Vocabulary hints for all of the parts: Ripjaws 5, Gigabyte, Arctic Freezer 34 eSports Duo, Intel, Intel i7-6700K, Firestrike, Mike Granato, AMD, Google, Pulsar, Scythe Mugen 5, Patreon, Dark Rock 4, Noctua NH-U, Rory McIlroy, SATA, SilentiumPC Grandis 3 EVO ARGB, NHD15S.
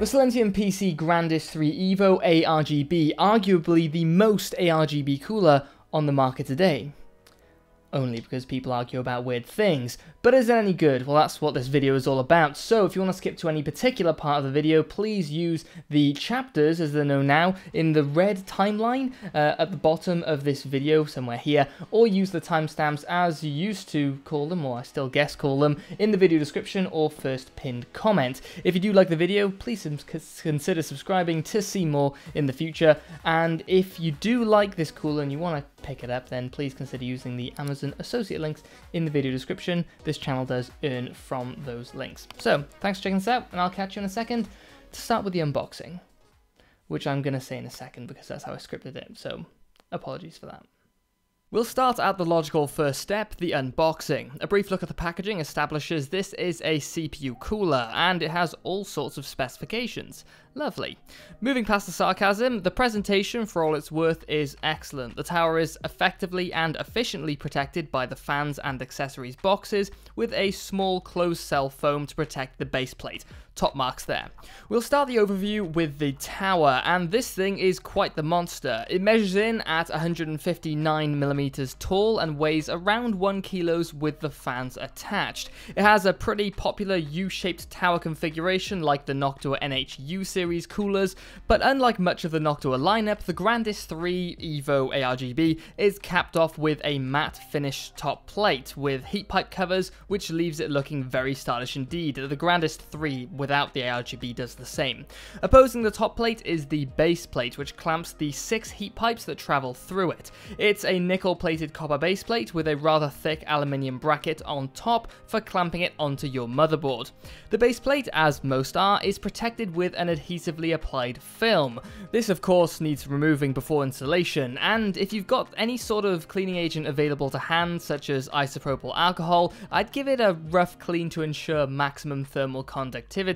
The SilentiumPC Grandis 3 EVO ARGB, arguably the most ARGB cooler on the market today. Only because people argue about weird things. But is it any good? Well, that's what this video is all about. So if you want to skip to any particular part of the video, please use the chapters, as they're known now, in the red timeline at the bottom of this video, somewhere here, or use the timestamps as you used to call them, or I still guess call them, in the video description or first pinned comment. If you do like the video, please consider subscribing to see more in the future. And if you do like this cooler and you want to pick it up, then please consider using the Amazon associate links in the video description. This channel does earn from those links. So thanks for checking this out, and I'll catch you in a second to start with the unboxing, which I'm going to say in a second because that's how I scripted it, so apologies for that. We'll start at the logical first step, the unboxing. A brief look at the packaging establishes this is a CPU cooler, and it has all sorts of specifications. Lovely. Moving past the sarcasm, the presentation, for all it's worth, is excellent. The tower is effectively and efficiently protected by the fans and accessories boxes, with a small closed cell foam to protect the base plate. Top marks there. We'll start the overview with the tower, and this thing is quite the monster. It measures in at 159mm tall and weighs around 1 kg with the fans attached. It has a pretty popular U-shaped tower configuration like the Noctua NH-U series coolers, but unlike much of the Noctua lineup, the Grandis 3 EVO ARGB is capped off with a matte finish top plate with heat pipe covers, which leaves it looking very stylish indeed. The Grandis 3 without the ARGB does the same. Opposing the top plate is the base plate, which clamps the 6 heat pipes that travel through it. It's a nickel-plated copper base plate with a rather thick aluminium bracket on top for clamping it onto your motherboard. The base plate, as most are, is protected with an adhesively applied film. This of course needs removing before installation, and if you've got any sort of cleaning agent available to hand, such as isopropyl alcohol, I'd give it a rough clean to ensure maximum thermal conductivity.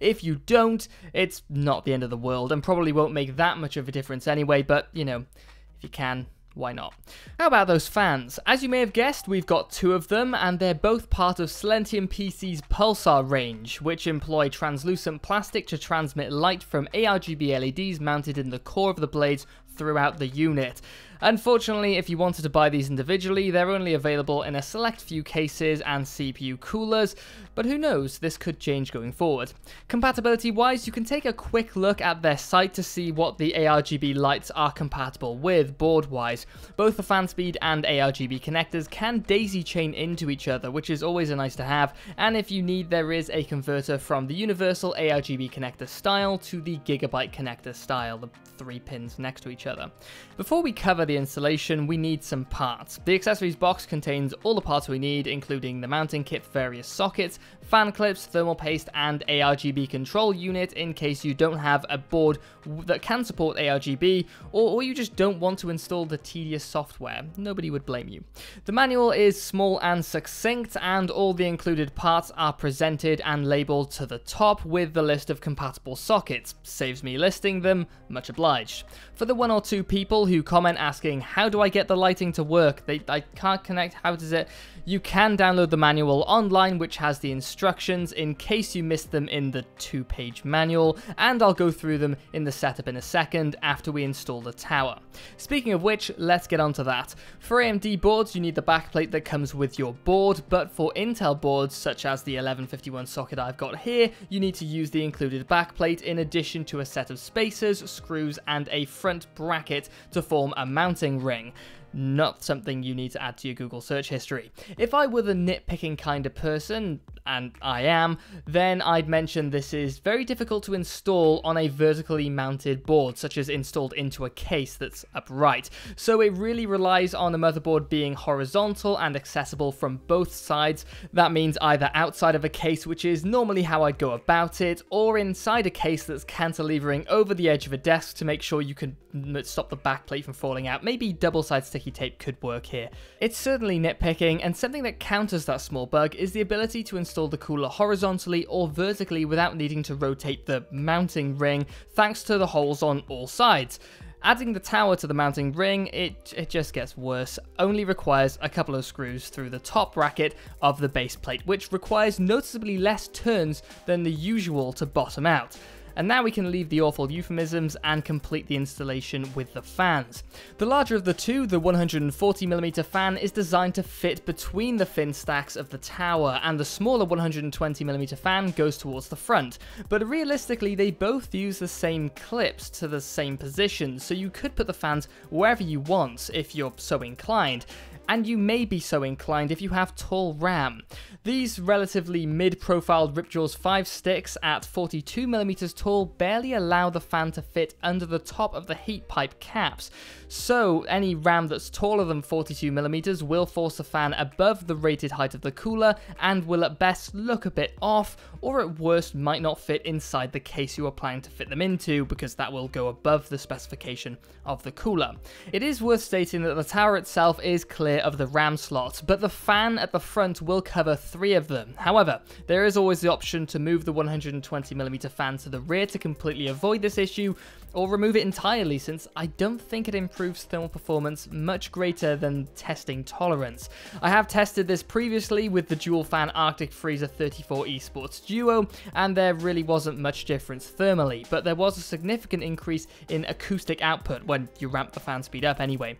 If you don't, it's not the end of the world and probably won't make that much of a difference anyway, but, you know, if you can, why not? How about those fans? As you may have guessed, we've got 2 of them, and they're both part of SilentiumPC's Pulsar range, which employ translucent plastic to transmit light from ARGB LEDs mounted in the core of the blades throughout the unit. Unfortunately, if you wanted to buy these individually, they're only available in a select few cases and CPU coolers, but who knows, this could change going forward. Compatibility-wise, you can take a quick look at their site to see what the ARGB lights are compatible with, board-wise. Both the fan speed and ARGB connectors can daisy-chain into each other, which is always a nice to have, and if you need, there is a converter from the universal ARGB connector style to the Gigabyte connector style, the 3 pins next to each other. Before we cover the installation, we need some parts. The accessories box contains all the parts we need, including the mounting kit for various sockets, fan clips, thermal paste, and ARGB control unit in case you don't have a board that can support ARGB, or you just don't want to install the tedious software. Nobody would blame you. The manual is small and succinct, and all the included parts are presented and labeled to the top with the list of compatible sockets. Saves me listing them, much obliged. For the 1 or 2 people who comment asking, how do I get the lighting to work? I can't connect, how does it? You can download the manual online, which has the instructions in case you missed them in the 2-page manual, and I'll go through them in the setup in a second after we install the tower. Speaking of which, let's get onto that. For AMD boards, you need the backplate that comes with your board, but for Intel boards, such as the 1151 socket I've got here, you need to use the included backplate in addition to a set of spacers, screws, and a front bracket to form a mount ring. Not something you need to add to your Google search history. If I were the nitpicking kind of person, and I am, then I'd mention this is very difficult to install on a vertically mounted board, such as installed into a case that's upright. So it really relies on the motherboard being horizontal and accessible from both sides. That means either outside of a case, which is normally how I'd go about it, or inside a case that's cantilevering over the edge of a desk to make sure you can stop the backplate from falling out. Maybe double-sided stick tape could work here. It's certainly nitpicking, and something that counters that small bug is the ability to install the cooler horizontally or vertically without needing to rotate the mounting ring, thanks to the holes on all sides. Adding the tower to the mounting ring, it just gets worse. Only requires a couple of screws through the top bracket of the base plate, which requires noticeably less turns than the usual to bottom out. And now we can leave the awful euphemisms and complete the installation with the fans. The larger of the two, the 140mm fan, is designed to fit between the fin stacks of the tower, and the smaller 120mm fan goes towards the front. But realistically, they both use the same clips to the same position, so you could put the fans wherever you want if you're so inclined. And you may be so inclined if you have tall RAM. These relatively mid-profiled Ripjaws 5 sticks at 42mm tall barely allow the fan to fit under the top of the heat pipe caps, so any RAM that's taller than 42mm will force the fan above the rated height of the cooler and will at best look a bit off, or at worst might not fit inside the case you are planning to fit them into, because that will go above the specification of the cooler. It is worth stating that the tower itself is clear of the RAM slot, but the fan at the front will cover 3 of them. However, there is always the option to move the 120mm fan to the rear to completely avoid this issue, or remove it entirely, since I don't think it improves thermal performance much greater than testing tolerance. I have tested this previously with the dual fan Arctic Freezer 34 eSports Duo, and there really wasn't much difference thermally, but there was a significant increase in acoustic output when you ramp the fan speed up anyway.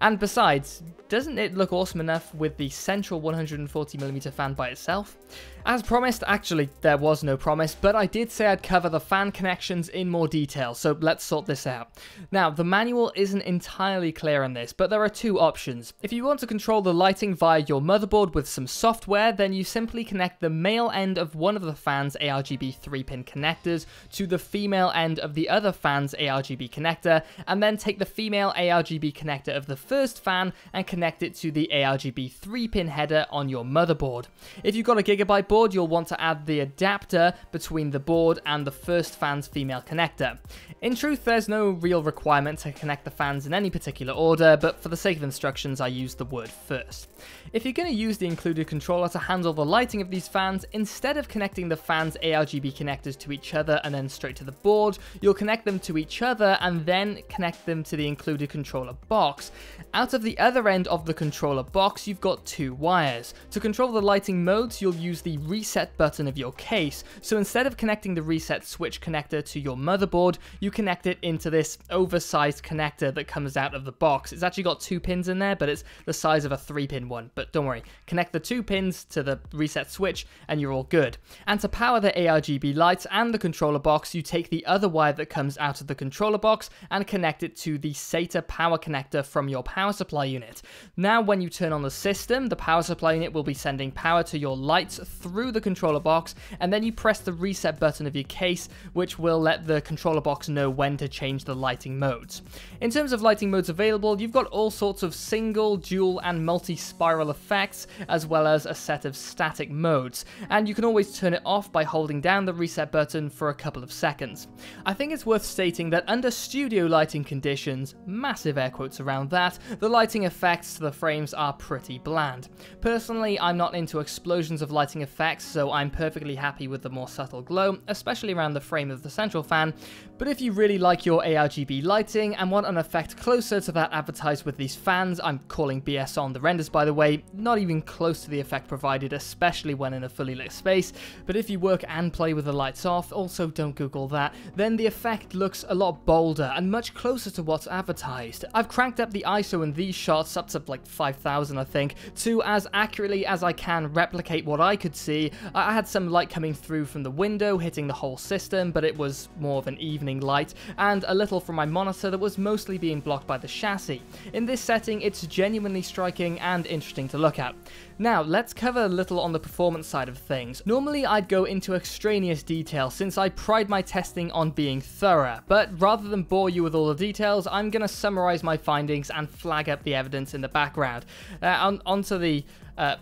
And besides, doesn't it look awesome enough with the central 140mm fan by itself? As promised, actually there was no promise, but I did say I'd cover the fan connections in more detail, so let's sort this out. Now, the manual isn't entirely clear on this, but there are 2 options. If you want to control the lighting via your motherboard with some software, then you simply connect the male end of one of the fan's ARGB 3-pin connectors to the female end of the other fan's ARGB connector, and then take the female ARGB connector of the first fan and connect it to the ARGB 3-pin header on your motherboard. If you've got a Gigabyte board, you'll want to add the adapter between the board and the first fan's female connector. In truth, there's no real requirement to connect the fans in any particular order, but for the sake of instructions, I use the word first. If you're going to use the included controller to handle the lighting of these fans, instead of connecting the fans' ARGB connectors to each other and then straight to the board, you'll connect them to each other and then connect them to the included controller box. Out of the other end of the controller box, you've got 2 wires. To control the lighting modes, you'll use the reset button of your case, so instead of connecting the reset switch connector to your motherboard, you connect it into this oversized connector that comes out of the box. It's actually got 2 pins in there, but it's the size of a 3-pin one, but don't worry, connect the 2 pins to the reset switch and you're all good. And to power the ARGB lights and the controller box, you take the other wire that comes out of the controller box and connect it to the SATA power connector from your power supply unit. Now when you turn on the system, the power supply unit will be sending power to your lights through the controller box, and then you press the reset button of your case, which will let the controller box know when to change the lighting modes. In terms of lighting modes available, you've got all sorts of single, dual and multi-spiral effects, as well as a set of static modes, and you can always turn it off by holding down the reset button for a couple of seconds. I think it's worth stating that under studio lighting conditions, massive air quotes around that, the lighting effects to the frames are pretty bland. Personally, I'm not into explosions of lighting effects, so I'm perfectly happy with the more subtle glow, especially around the frame of the central fan, but if you really like your ARGB lighting and want an effect closer to that advertised with these fans, I'm calling BS on the renders by the way, not even close to the effect provided, especially when in a fully lit space, but if you work and play with the lights off, also don't Google that, then the effect looks a lot bolder and much closer to what's advertised. I've cranked up the ISO in these shots up to like 5,000 I think, to as accurately as I can replicate what I could see. I had some light coming through from the window hitting the whole system, but it was more of an evening light, and a little from my monitor that was mostly being blocked by the chassis. In this setting, it's genuinely striking and interesting to look at. Now, let's cover a little on the performance side of things. Normally, I'd go into extraneous detail since I pride my testing on being thorough, but rather than bore you with all the details, I'm going to summarize my findings and flag up the evidence in the background. Onto the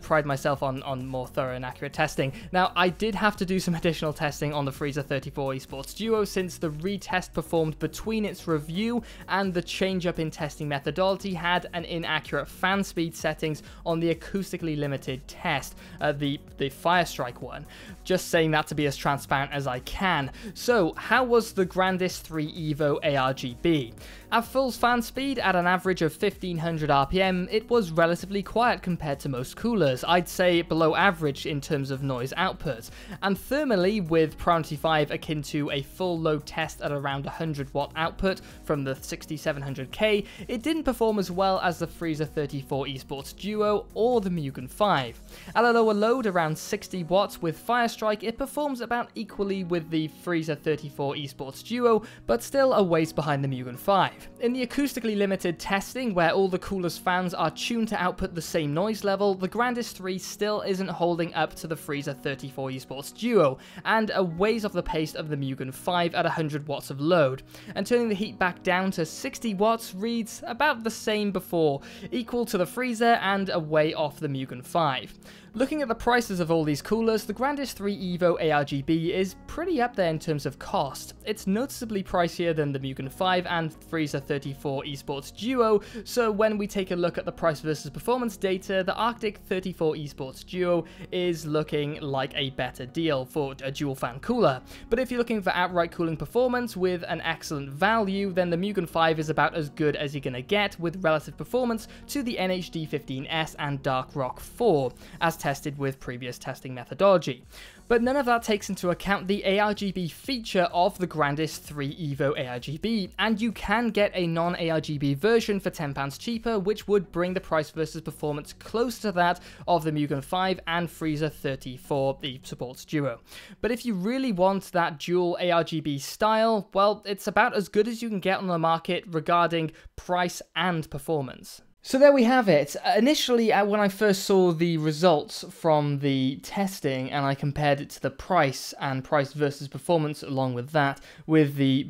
pride myself on more thorough and accurate testing. Now, I did have to do some additional testing on the Freezer 34 eSports Duo since the retest performed between its review and the change-up in testing methodology had an inaccurate fan speed settings on the acoustically limited test, the Firestrike one. Just saying that to be as transparent as I can. So, how was the Grandis 3 EVO ARGB? At full fan speed at an average of 1500 RPM, it was relatively quiet compared to most coolers, I'd say below average in terms of noise output, and thermally with Pro90 5 akin to a full load test at around 100 watt output from the 6700K, it didn't perform as well as the Freezer 34 eSports Duo or the Mugen 5. At a lower load around 60 watts with Firestrike, it performs about equally with the Freezer 34 eSports Duo, but still a ways behind the Mugen 5. In the acoustically limited testing, where all the cooler's fans are tuned to output the same noise level, the Grandis 3 still isn't holding up to the Freezer 34 eSports Duo, and a ways off the pace of the Mugen 5 at 100 watts of load, and turning the heat back down to 60 watts reads about the same before, equal to the Freezer and a way off the Mugen 5. Looking at the prices of all these coolers, the Grandis 3 EVO ARGB is pretty up there in terms of cost. It's noticeably pricier than the Mugen 5 and Freezer 34 eSports Duo, so when we take a look at the price versus performance data, the Arctic 34 eSports Duo is looking like a better deal for a dual fan cooler. But if you're looking for outright cooling performance with an excellent value, then the Mugen 5 is about as good as you're gonna get with relative performance to the NHD15S and Dark Rock 4, as tested with previous testing methodology. But none of that takes into account the ARGB feature of the Grandis 3 EVO ARGB, and you can get a non-ARGB version for £10 cheaper, which would bring the price versus performance close to that of the Mugen 5 and Freezer 34 eSports Duo. But if you really want that dual ARGB style, well, it's about as good as you can get on the market regarding price and performance. So there we have it. Initially, when I first saw the results from the testing and I compared it to the price and price versus performance along with that, with the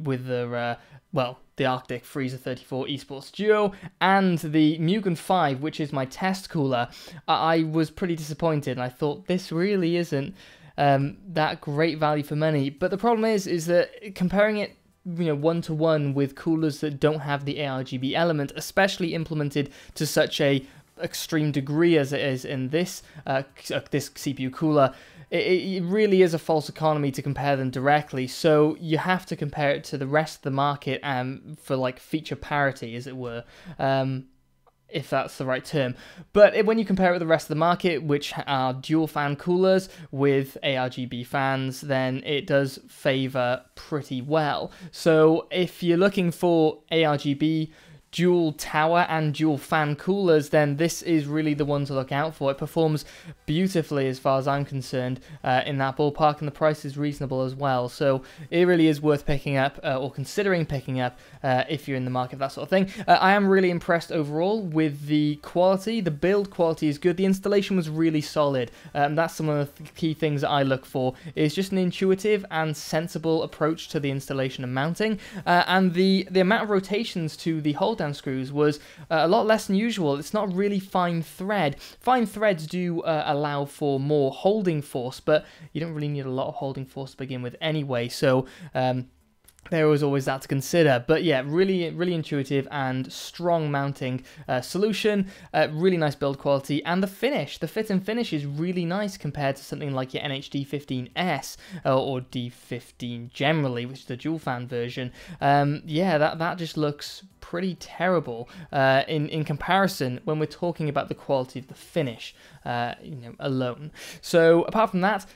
Arctic Freezer 34 eSports Duo and the Mugen 5, which is my test cooler, I was pretty disappointed and I thought this really isn't that great value for money. But the problem is that comparing it one-to-one with coolers that don't have the ARGB element, especially implemented to such a extreme degree as it is in this this CPU cooler, it really is a false economy to compare them directly. So you have to compare it to the rest of the market for like feature parity, as it were. If that's the right term. But when you compare it with the rest of the market, which are dual fan coolers with ARGB fans, then it does favor pretty well. So if you're looking for ARGB dual tower and dual fan coolers, then this is really the one to look out for. It performs beautifully as far as I'm concerned in that ballpark, and the price is reasonable as well. So it really is worth picking up or considering picking up if you're in the market for that sort of thing. I am really impressed overall with the quality. The build quality is good. The installation was really solid. That's some of the key things that I look for, is just an intuitive and sensible approach to the installation and mounting. And the amount of rotations to the hold screws was a lot less than usual. It's not really fine thread. Fine threads do allow for more holding force, but you don't really need a lot of holding force to begin with anyway, so there was always that to consider. But yeah, really, really intuitive and strong mounting solution, really nice build quality, and the finish, the fit and finish is really nice compared to something like your NHD15S or D15 generally, which is the dual fan version. Yeah, that just looks pretty terrible in comparison when we're talking about the quality of the finish alone. So apart from that,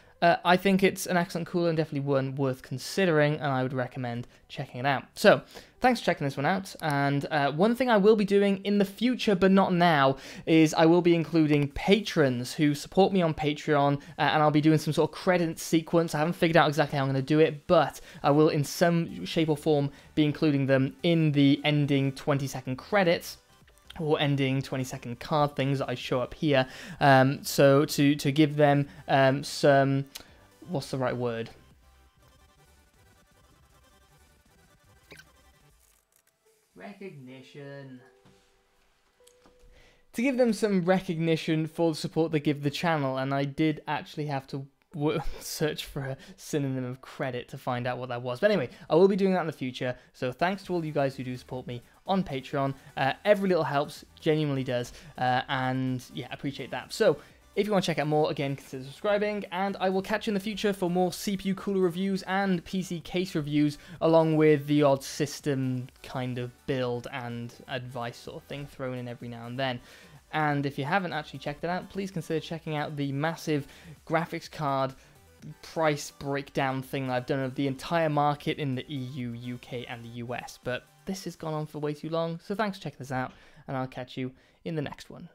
I think it's an excellent cooler and definitely one worth considering, and I would recommend checking it out. So thanks for checking this one out, and one thing I will be doing in the future, but not now, is I will be including patrons who support me on Patreon, and I'll be doing some sort of credit sequence. I haven't figured out exactly how I'm going to do it, but I will in some shape or form be including them in the ending 20-second credits, or ending 20-second card things that I show up here, so to give them some, what's the right word? Recognition. To give them some recognition for the support they give the channel, and I did actually have to search for a synonym of credit to find out what that was. But anyway, I will be doing that in the future, so thanks to all you guys who do support me on Patreon. Every little helps, genuinely does, and yeah, I appreciate that. So If you want to check out more, again, consider subscribing, and I will catch you in the future for more CPU cooler reviews and PC case reviews, along with the odd system kind of build and advice sort of thing thrown in every now and then. And if you haven't actually checked it out, please consider checking out the massive graphics card price breakdown thing that I've done of the entire market in the EU, UK, and the US. But this has gone on for way too long, so thanks for checking this out, and I'll catch you in the next one.